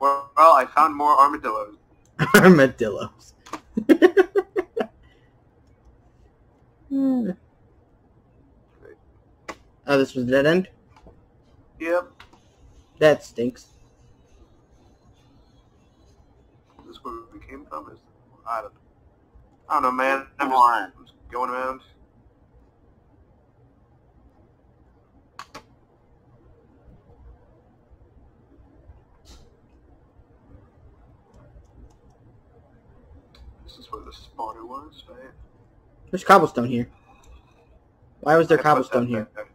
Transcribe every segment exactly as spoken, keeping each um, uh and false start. Well, I found more armadillos. Armadillos. hmm. Oh, this was dead end? Yep. That stinks. This is where we came from. Is I don't, I don't know, man. I'm just, I'm just going around. This is where the spawner was, right? There's cobblestone here. Why was there I cobblestone here? There.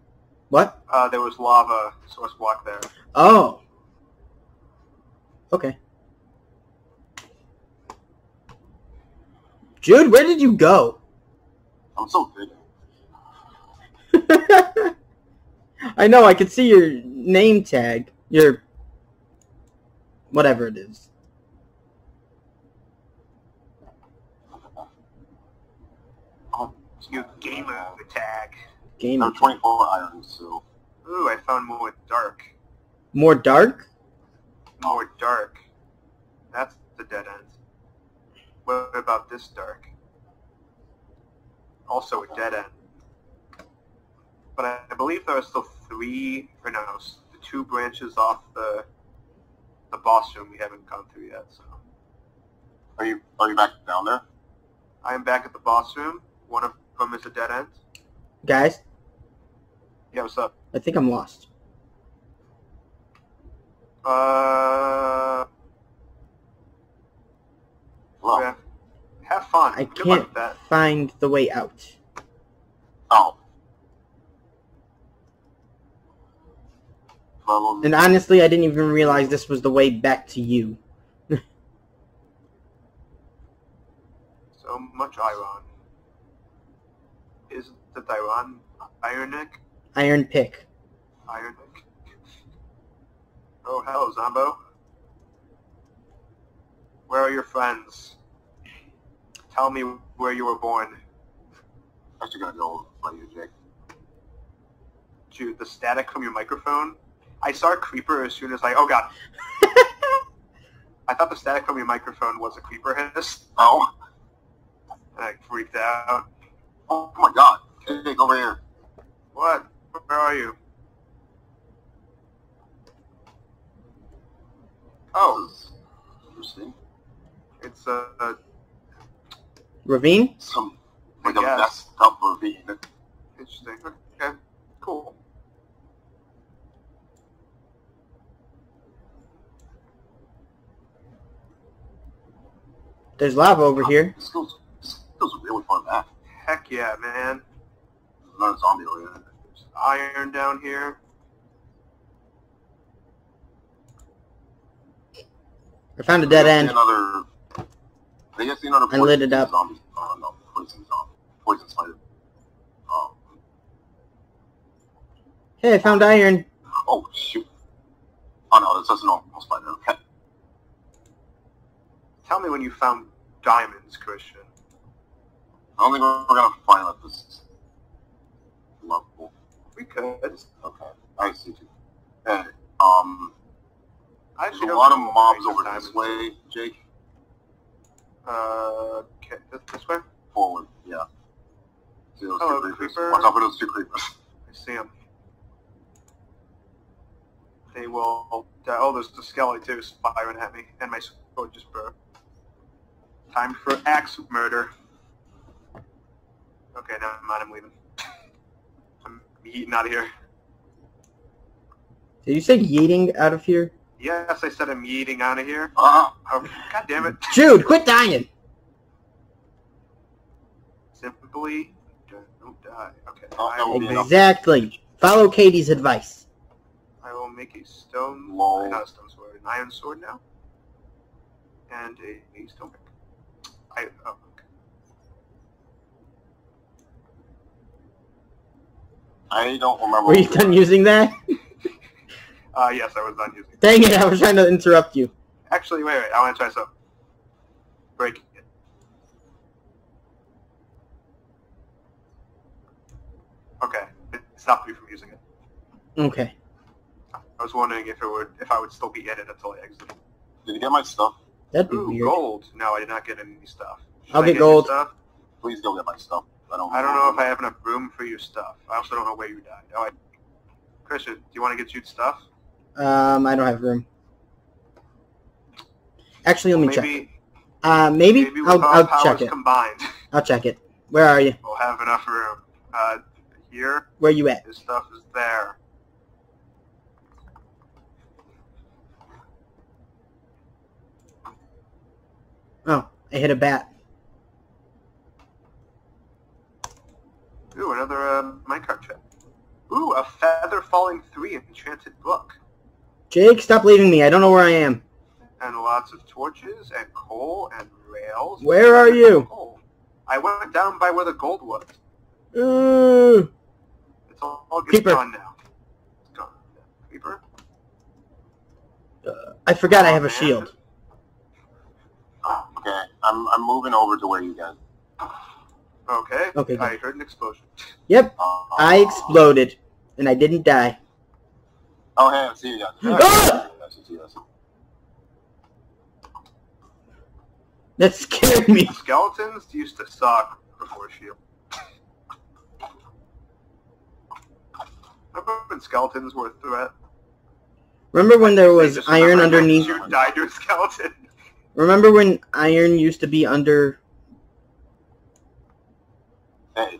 What? Uh, there was lava source block there. Oh. Okay. Jude, where did you go? I'm so good. I know, I could see your name tag. Your... whatever it is. Oh, it's your gamer tag. Game I'm twenty-four iron, so... Ooh, I found more dark. More dark? More dark. That's the dead end. What about this dark? Also a dead end. But I, I believe there are still three, or no, the two branches off the the boss room we haven't gone through yet, so... Are you, are you back down there? I am back at the boss room. One of them is a dead end. Guys? Yeah, what's up? I think I'm lost. Uh... Well, yeah. Have fun. I Good can't that. find the way out. Oh. Well, and honestly, I didn't even realize this was the way back to you. So much iron. Is the Iron Ironic? Iron Pick. Ironic. Oh, hello, Zombo. Where are your friends? Tell me where you were born. I actually got an old on you, Jake. Dude, the static from your microphone? I saw a creeper as soon as I... Oh, God. I thought the static from your microphone was a creeper hiss. Oh. And I freaked out. Oh, my God. Jake, over here. What? Where are you? Oh. Interesting. It's a, a ravine. Some like a messed up ravine. Interesting. Okay, cool. There's lava over oh, here. This goes, this goes really far back. Heck yeah, man. There's not a zombie over there. There's iron down here. I found a dead end. Another, I guess another poison I lit it up. Zombie. Oh, no, poison zombie. Poison spider. Um, hey, I found iron. Oh, shoot. Oh, no, this doesn't normal spider. Okay. Tell me when you found diamonds, Christian. I don't think we're going to find out this level. We could. Okay. I see you. Hey, um... There's a lot of mobs over this way, Jake. Uh, okay, this, this way? Forward, yeah. See those Hello, two creepers? Creeper. Watch out for those two creepers. I see them. They will... Die. Oh, there's the skelly too, firing at me. And my sword just broke. Time for axe murder. Okay, never mind, I'm leaving. I'm yeeting out of here. Did you say yeeting out of here? Yes, I said I'm yeeting out of here. Uh, oh, God damn it. Jude, quit dying! Simply don't die. Okay. Oh, exactly. Make... Follow Katie's advice. I will make a stone... Lol. Not a stone sword. An iron sword now. And a, a stone pick. I... Oh, okay. I don't remember... Were you done using that? Uh, yes, I was done using it. Dang it, I was trying to interrupt you. Actually, wait, wait, I want to try something. Break it. Okay, it stopped me from using it. Okay. I was wondering if it would, if I would still be in it until I exited. Did you get my stuff? That'd be Ooh, weird. Gold. No, I did not get any stuff. Should I'll get, get gold. Stuff? Please go get my stuff. I don't. I don't know if I have enough room for your stuff. I also don't know where you died. Oh, I... Christian, do you want to get Jude's stuff? Um, I don't have room. Actually, let me well, maybe, check. Uh, maybe, maybe I'll, I'll check it. Combined. I'll check it. Where are you? We'll have enough room. Uh, here. Where you at? This stuff is there. Oh, I hit a bat. Ooh, another uh, minecart trip. Ooh, a feather falling three, an enchanted book. Jake, stop leaving me. I don't know where I am. And lots of torches and coal and rails. Where are you? Coal. I went down by where the gold was. Ooh. It's all, all gone now. It's gone. Creeper. Uh, I forgot oh, I have man. a shield. Okay, I'm I'm moving over to where you guys. Okay. Okay. I heard an explosion. Yep. Uh, I exploded, and I didn't die. Oh hey, I see you guys. Ah! I see you guys. That scared me. Skeletons used to suck before shield. Remember when skeletons were a threat? Remember when there was iron underneath? You died to a skeleton. Remember when iron used to be under? Hey.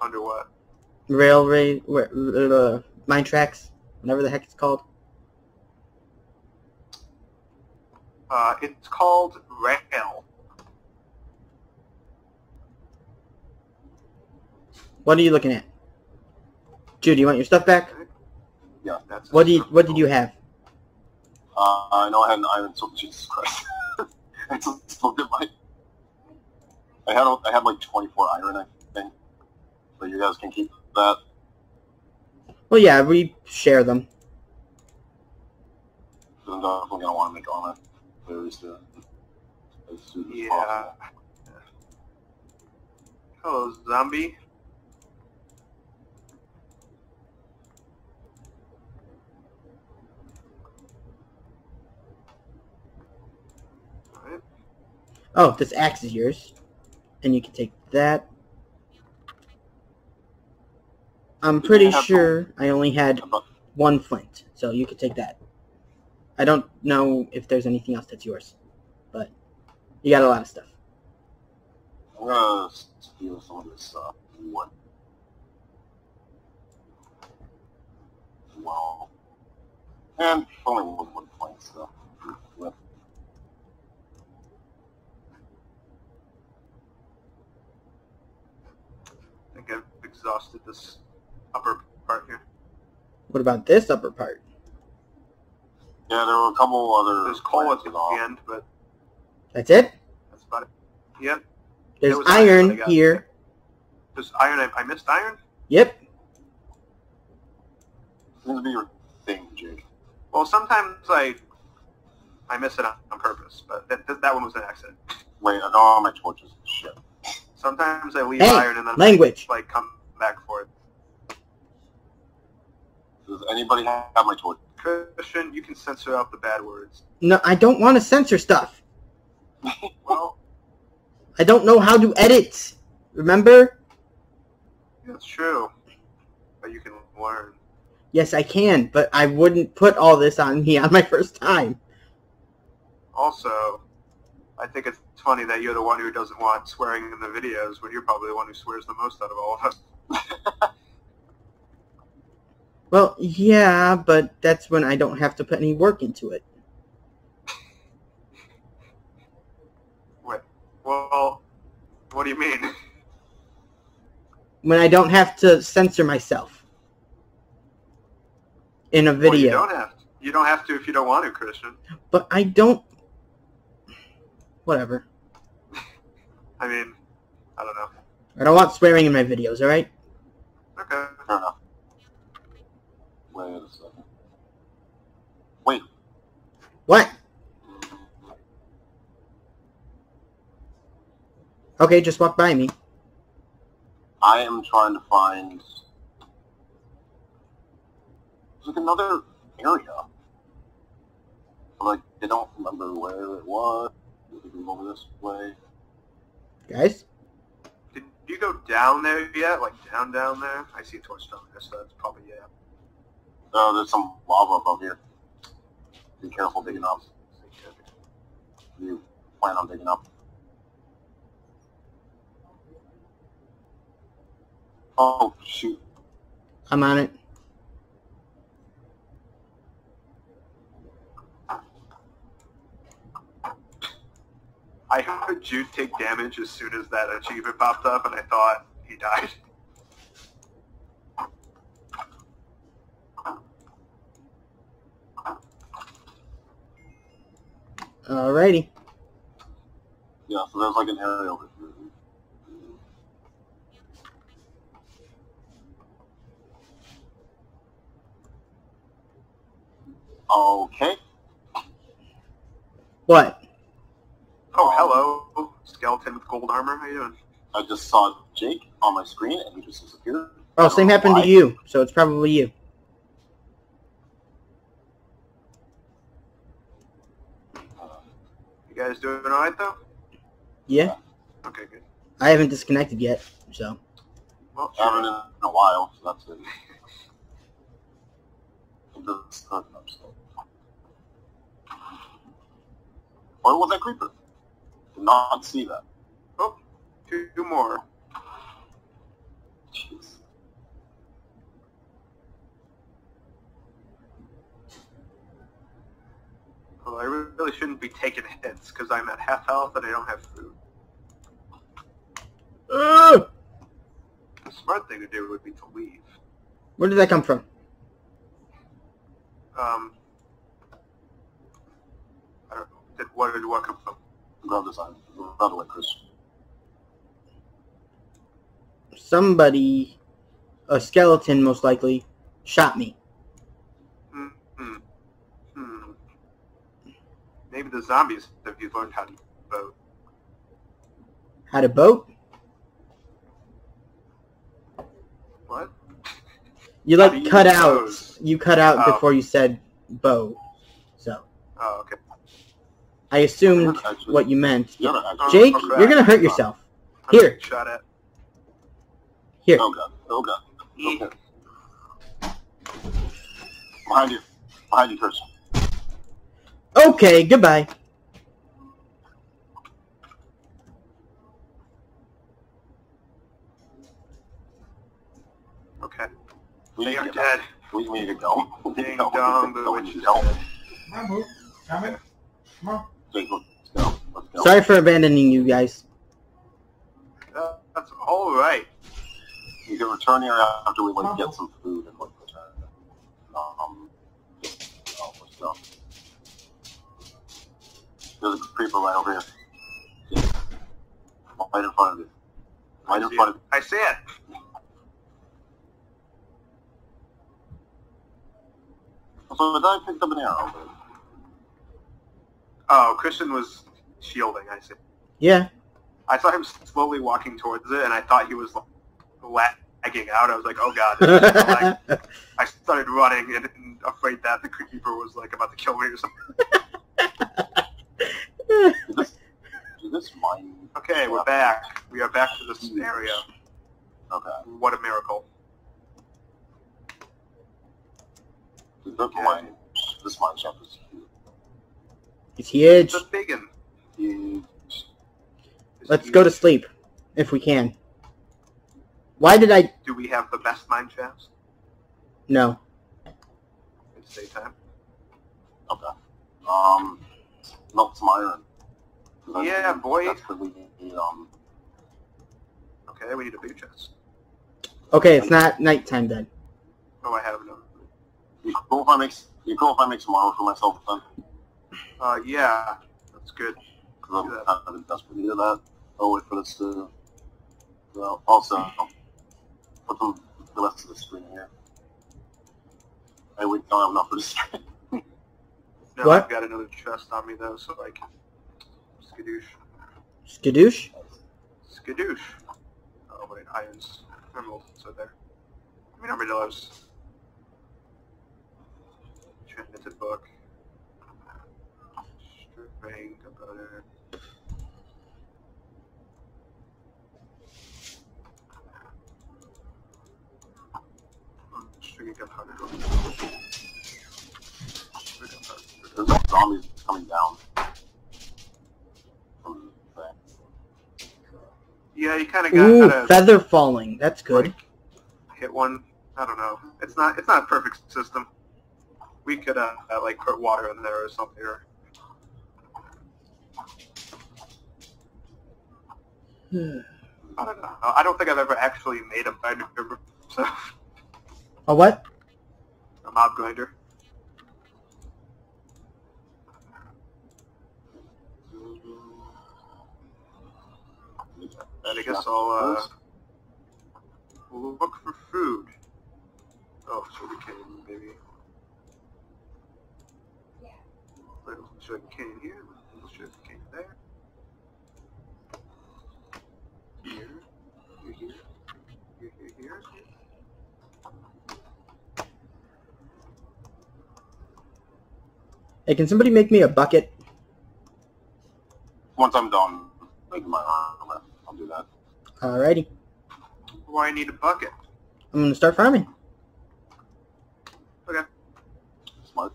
Under what? Railway, uh, mine tracks, whatever the heck it's called. Uh, it's called rail. What are you looking at, Jude? You want your stuff back? Yeah, that's. What do you? What did you have? Uh, I know I had an iron sword. Jesus Christ. I just looked at my... I had, I had like twenty-four iron, I think. So you guys can keep that. Well, yeah, we share them. I'm definitely going to want to make armor. As soon as yeah. possible. Hello, zombie. Oh, this axe is yours. And you can take that. I'm pretty sure one? I only had one flint, so you could take that. I don't know if there's anything else that's yours, but you got a lot of stuff. I'm gonna steal some of this uh, one. Wow. And only one, one flint, so... I've exhausted this upper part here. What about this upper part? Yeah, there were a couple other... There's coal at the end, but... That's it? That's about it. Yep. There's iron, iron here. There's iron. I, I missed iron? Yep. Seems to be your thing, Jake. Well, sometimes I... I miss it on, on purpose, but that, that, that one was an accident. Wait, I know all my torches and shit. Sometimes I leave hey, iron and then language. I like come back for it. Does anybody have my torch? Christian, you can censor out the bad words. No, I don't want to censor stuff. Well, I don't know how to edit. Remember? That's true. But you can learn. Yes, I can, but I wouldn't put all this on me on my first time. Also, I think it's funny that you're the one who doesn't want swearing in the videos when you're probably the one who swears the most out of all of us. Well, yeah, but that's when I don't have to put any work into it. Wait, well, what do you mean? When I don't have to censor myself in a video. Well, you don't have to. You don't have to if you don't want to, Christian. But I don't... Whatever. I mean, I don't know. I don't want swearing in my videos, alright? Okay. Fair enough. Wait a second. Wait. What? Okay, just walk by me. I am trying to find... There's like another area. Like, I don't remember where it was. Did we move over this way? Guys? Did you go down there yet? Like, down, down there? I see a torch down there, so that's probably, yeah. Oh, there's some lava above here. Be careful digging up. You plan on digging up. Oh, shoot. I'm on it. I heard Jude take damage as soon as that achievement popped up, and I thought he died. Alrighty. Yeah, so there's like an area over here. Okay. What? Oh, hello. Skeleton with gold armor, how you doing? I just saw Jake on my screen and he just disappeared. Oh, same happened to you, so it's probably you. You guys doing alright though? Yeah. Okay, good. I haven't disconnected yet, so. Well, I haven't in a while, so that's good. Where was that creeper? Did not see that. Oh, two more. Jeez. Well, I really shouldn't be taking hits, because I'm at half health and I don't have food. Uh, the smart thing to do would be to leave. Where did that come from? Um, I don't know. Did, where did what come from? Grab this iron. Grab away, Chris. Somebody, a skeleton most likely, shot me. Maybe the zombies have you learned how to boat. How to boat? What? You like you cut out. Bows? You cut out oh. before you said boat. So. Oh, okay. I assumed actually, what you meant. You're Jake, oh, you're gonna hurt yourself. I'm Here. Shot at. Here. Oh god. Oh god. Okay. Behind you. Behind you, Chris. Okay, goodbye. Okay. We they are dead. We need to go. Ding dong, the witch is dead. Come on, come on. Let's go. Let's go. Sorry for abandoning you guys. Uh, that's alright. You can return here after we like, get some food and like, return. Um, oh, let's go. There's a creeper right over here. Yeah. Right in front of you. Right in front of you. I see it. So the guy picked up an arrow. Oh, Christian was shielding, I see. Yeah. I saw him slowly walking towards it, and I thought he was lagging out. I was like, oh god. Like, I started running, and, and afraid that the creeper was like about to kill me or something. Is this, is this mine? Okay, we're back. We are back to this scenario. Okay. What a miracle. Okay. Mine, this mine shaft is huge. It's huge. It's a big one. Huge. Let's huge. go to sleep, if we can. Why did I... Do we have the best mine shafts? No. It's daytime. Okay. Um... Melt some iron. Yeah, that's boy. That's what we need, um... Okay, we need a big chest. Okay, it's not nighttime then. Oh, I have no. You cool if I make? You cool if I make some armor for myself then? Uh, yeah, that's good. Because I'm that. kind of desperate to do that. Oh wait for this to. Well, also put some, the rest of the screen here. I wait, don't have enough for this screen. No, what? I've got another chest on me though, so I can skadoosh. Skadoosh? Skadoosh. Oh wait, irons, emeralds are there. I mean, how many dollars? the book. Stripping about it. Stripping gunpowder. There's like zombies coming down. From the thing. Yeah, you kind of got. Ooh, gotta, feather falling. That's good. Like, hit one. I don't know. It's not. It's not a perfect system. We could uh, uh like put water in there or something. Or... I don't know. I don't think I've ever actually made a grinder. So. A what? A mob grinder. And I guess I'll uh, look for food. Oh, sugarcane, maybe. Yeah. Little sugarcane here, little sugarcane there. Here, here, here, here, here, here. Hey, can somebody make me a bucket? Once I'm done, make my armor. I'll do that. Alrighty. Why do I need a bucket? I'm gonna start farming. Okay. Smart.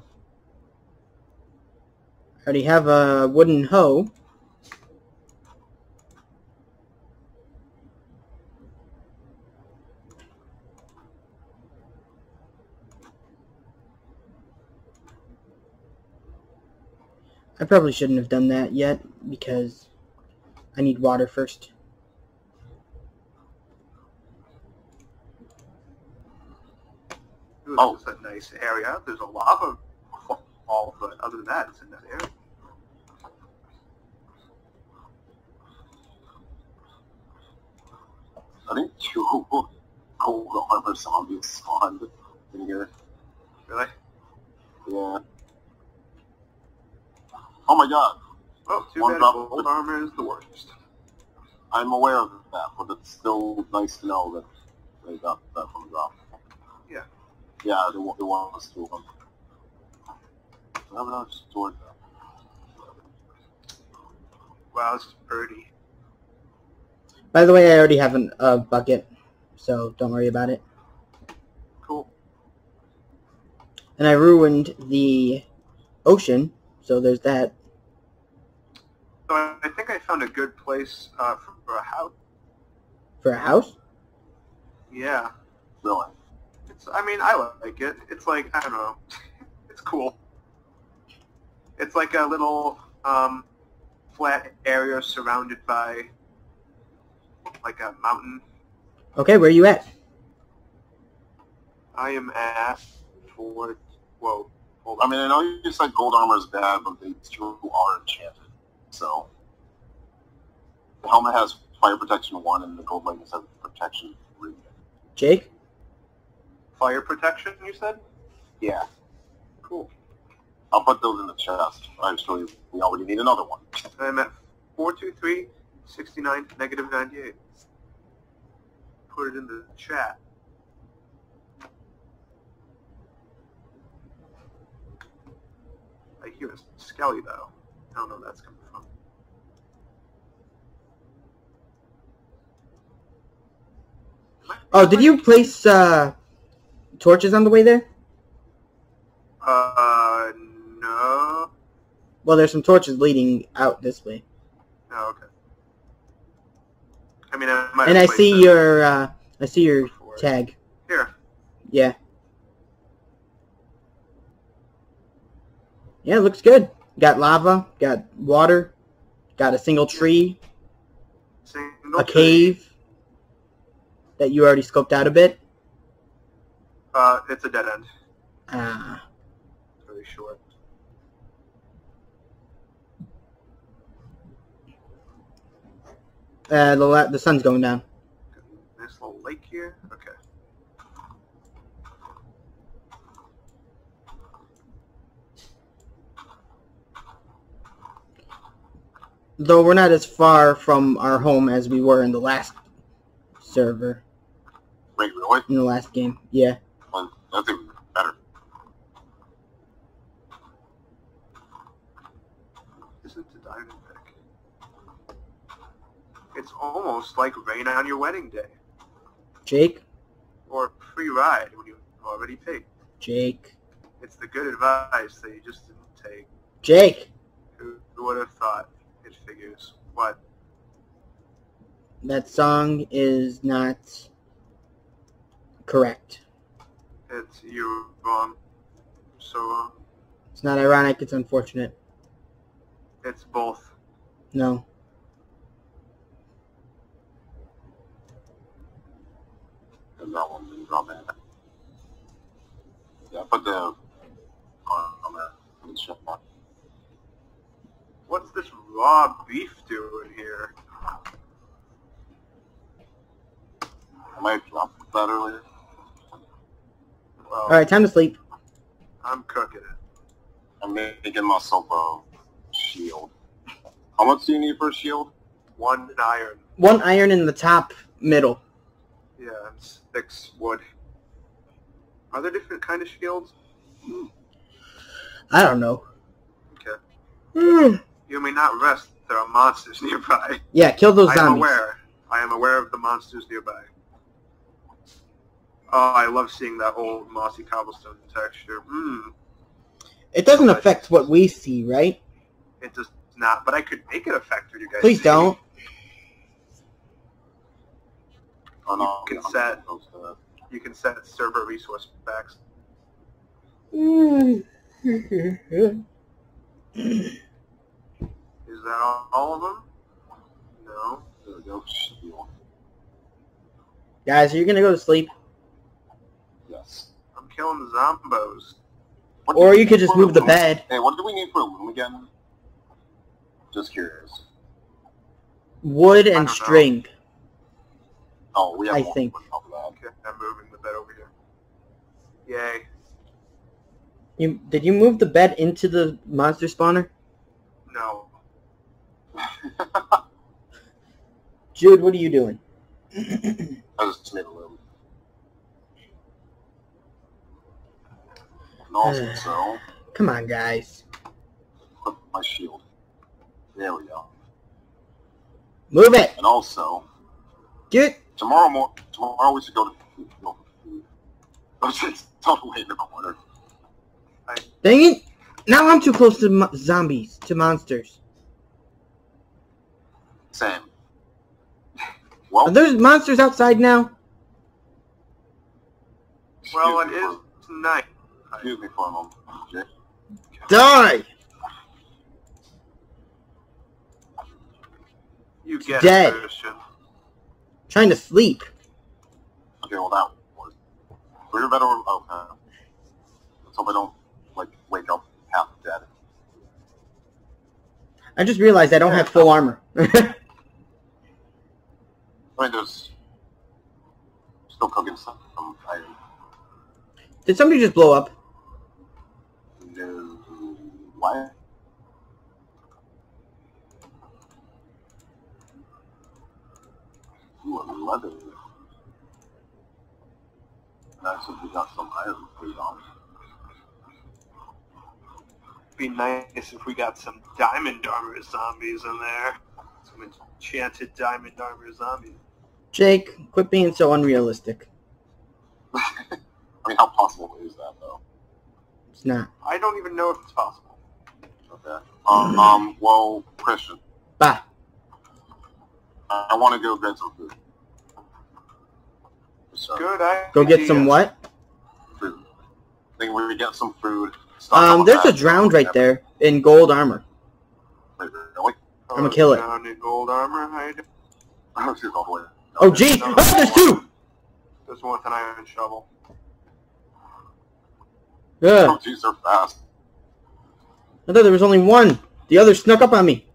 I already have a wooden hoe. I probably shouldn't have done that yet because I need water first. Oh, it's a nice area. There's a lava fall, but other than that, it's in that area. I think two gold armor zombies spawned in here. Really? Yeah. Oh my god. Oh, too bad gold armor is the worst. I'm aware of that, but it's still nice to know that they got that from the drop. Yeah. Yeah, they want they want us to. I don't know, just toward them. Wow, it's pretty. By the way, I already have a uh, bucket, so don't worry about it. Cool. And I ruined the ocean, so there's that. So I think I found a good place uh, for a house. For a house? Yeah. Really. It's, I mean, I like it. It's like, I don't know. It's cool. It's like a little um, flat area surrounded by, like, a mountain. Okay, where are you at? I am at for... Whoa. Hold on. I mean, I know you said gold armor is bad, but they two are enchanted. So, the helmet has fire protection one, and the gold leggings have protection three. Jake? Fire protection, you said? Yeah. Cool. I'll put those in the chest. I'm sure we already need another one. I'm at four two three, sixty-nine, negative ninety-eight. Put it in the chat. I hear a skelly, though. I don't know where that's coming from. Oh, did you place, uh... torches on the way there? Uh, no. Well, there's some torches leading out this way. Oh, okay. I mean, I might. And I see them. your, uh, I see your Before. tag. Here. Yeah. Yeah, it looks good. Got lava. Got water. Got a single tree. Single a tree. cave. That you already scoped out a bit. Uh, it's a dead end. Ah. It's really short. Uh, the la the sun's going down. Nice little lake here. Okay. Though we're not as far from our home as we were in the last server. Wait, really? In the last game, yeah. That's even better. isn't a diamond pick. It's almost like rain on your wedding day. Jake? Or a free ride when you already paid. Jake. It's the good advice that you just didn't take. Jake! Who, who would have thought? It figures. What? That song is not correct. It's you're wrong. So wrong. It's not ironic, it's unfortunate. It's both. No. What's this raw beef doing here? I might drop that earlier. Well, alright, time to sleep. I'm cooking it. I'm making myself a shield. How much do you need for a shield? One iron. One iron in the top middle. Yeah, and six wood. Are there different kind of shields? Mm. I don't know. Okay. Mm. You may not rest. There are monsters nearby. Yeah, kill those I zombies. I am aware. I am aware of the monsters nearby. Oh, I love seeing that old mossy cobblestone texture. Mm. It doesn't but affect what we see, right? It does not, but I could make it affect what you guys Please see. don't. Oh, no, you, can set, you can set server resource backs. Is that all, all of them? No. There we go. Guys, are you going to go to sleep? Yes. I'm killing the zombos. What or you could just move the bed. Hey, what do we need for a room again? Just curious. Wood and string. Know. Oh, we have I one think. Of that. Okay, I'm moving the bed over here. Yay. You Did you move the bed into the monster spawner? No. Jude, what are you doing? I just made a little. Awesome, so. Come on, guys. Put my shield. There we go. Move it. And also, get tomorrow. Mo tomorrow we should go to. Go to Don't wait in the corner. I Dang it! Now I'm too close to mo zombies, to monsters. Same. Well, are there monsters outside now? Well, it is night. Excuse me for a moment, Jake. Die! You get dead. Trying to sleep. Okay, well that was. We're better. Okay. Let's hope I don't like wake up half dead. I just realized I don't yeah, have full armor. I mean, there's still cooking stuff. I'm tired. Did somebody just blow up? Why? Ooh, I'm leather. And I simply got some iron for you. It'd be nice if we got some diamond armor zombies in there. Some enchanted diamond armor zombies. Jake, quit being so unrealistic. I mean, how possible is that, though? It's not. I don't even know if it's possible. Okay. Um, um, well, Christian. Bye. I, I want to go get some food. So, Good idea. Go get some what? Food. I think we're going to get some food. Um, there's that. a drowned right there in gold armor. Wait, really? I'm going to kill it. Drowned in gold armor? I don't see all the way. Oh, gee! Oh, there's two! There's one with an iron shovel. Good. Oh, geez, they're fast. I thought there was only one. The other snuck up on me.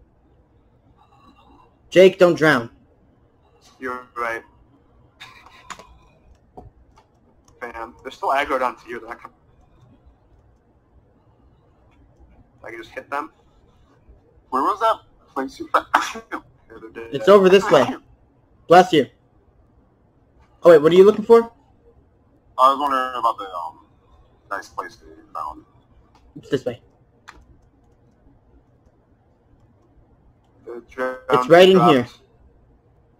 Jake, don't drown. You're right. Bam. They're still aggroed onto you. I can just hit them. Where was that place you found? It's over this way. Bless you. Oh, wait. What are you looking for? I was wondering about the um, nice place that you found. It's this way. drowned, it's right in here.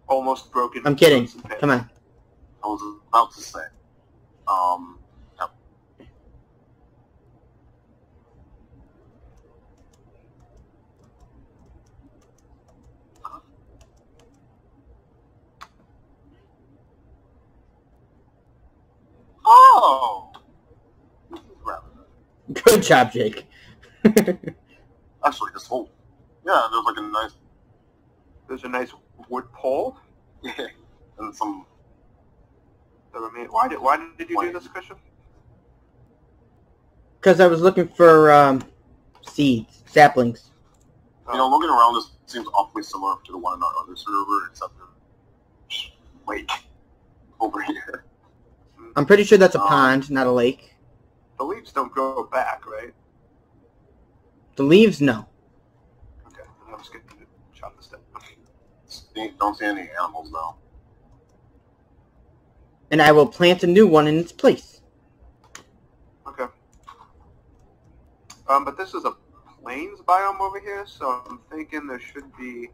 Almost broken. I'm kidding. Come on. I was about to say. Um. No. Oh. Good job, Jake. Actually, this whole yeah, there's like a nice. There's a nice wood pole. Yeah, and some. Why did Why did you Why? do this, Christian? Because I was looking for um, seeds, saplings. You know, looking around, this seems awfully similar to the one on our other server, except there's a lake over here. I'm pretty sure that's a um, pond, not a lake. The leaves don't grow back, right? The leaves, no. Okay, I'm just going to chop this down. Don't see any animals, though. And I will plant a new one in its place. Okay. Um, but this is a plains biome over here, so I'm thinking there should be...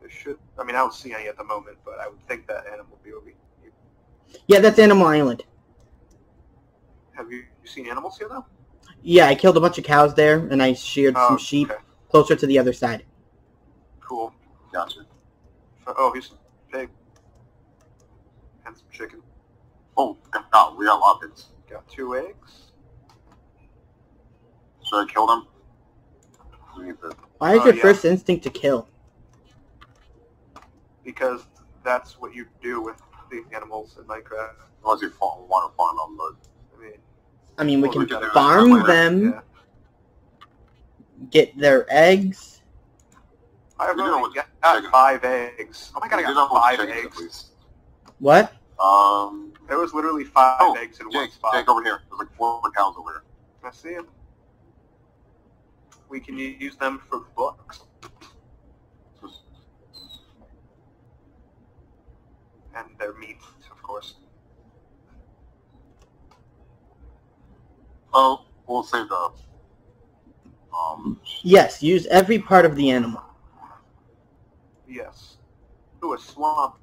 There should... I mean, I don't see any at the moment, but I would think that animal would be over here. Yeah, that's Animal Island. Have you seen animals here, though? Yeah, I killed a bunch of cows there, and I sheared oh, some sheep okay. closer to the other side. Cool. Gotcha. Oh, here's some pig. And some chicken. Oh, God, we got lobbits. Got two eggs. Should I kill them? Why is uh, your yeah. first instinct to kill? Because that's what you do with the animals in Minecraft. Unless you want to farm them, but... I mean... I mean, we well, can we farm them, yeah. get their eggs. I really got chicken. five eggs. Oh my god, I got five eggs. What? Um, There was literally five oh, eggs in Jake, one spot. Jake, over here. There's like four cows over here. I see them. We can use them for books. And their meat, of course. Oh, we'll save the... Um, yes, use every part of the animal. Yes. Ooh, a swamp.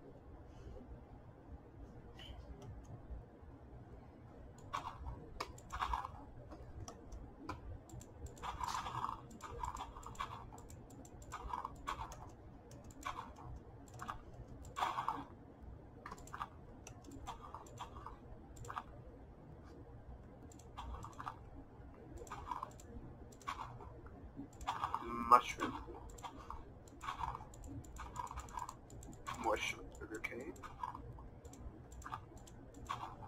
Mushroom. Mushroom sugar cane.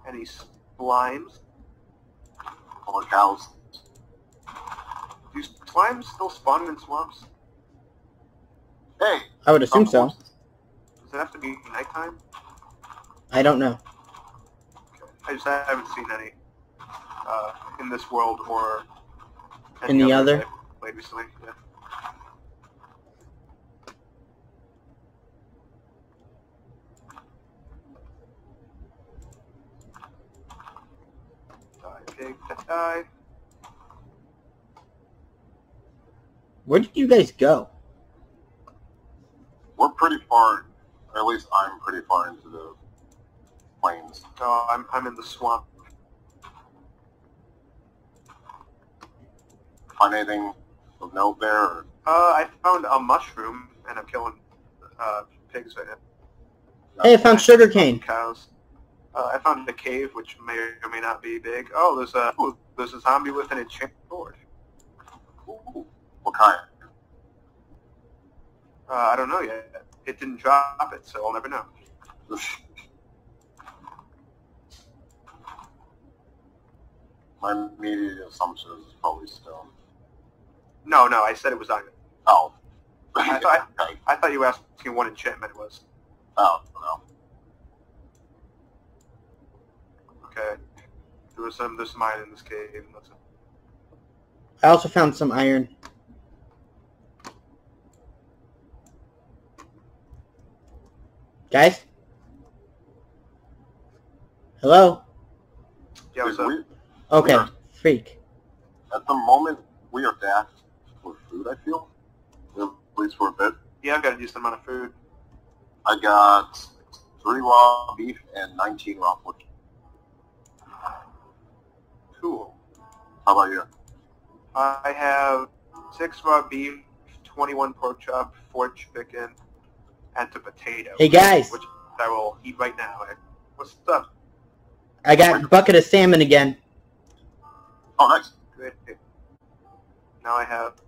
Any slimes? All the cows. Do slimes still spawn in swamps? Hey! I would assume so. Does it have to be nighttime? I don't know. Okay. I just I haven't seen any uh, in this world or any in the other. other? Played recently, yeah. Die. Where did you guys go? We're pretty far, or at least I'm pretty far into the plains. No, I'm I'm in the swamp. Find anything of note there? Or? Uh, I found a mushroom, and I'm killing uh, pigs right now. Hey, I found sugarcane. Cows. Uh, I found a cave, which may or may not be big. Oh, there's a ooh, there's a zombie with an enchanted sword. Ooh, what kind? Uh, I don't know yet. It didn't drop it, so I'll never know. My immediate assumption is probably stone. No, no, I said it was iron. Oh, I thought I, I thought you asked me what enchantment it was. Oh, no. Okay. There was some, there's some iron in this cave. That's it. I also found some iron. Guys? Hello? Yeah, what's up? Okay, are, freak. At the moment, we are dashed for food, I feel. At least for a bit. Yeah, I've got a decent amount of food. I got three raw beef and nineteen raw pork. Cool. How about you? I have six raw beef, twenty-one pork chop, four chicken, and two potatoes. Hey guys! Which I will eat right now. What's up? I got a bucket of salmon again. Oh, nice. Good. Now I have a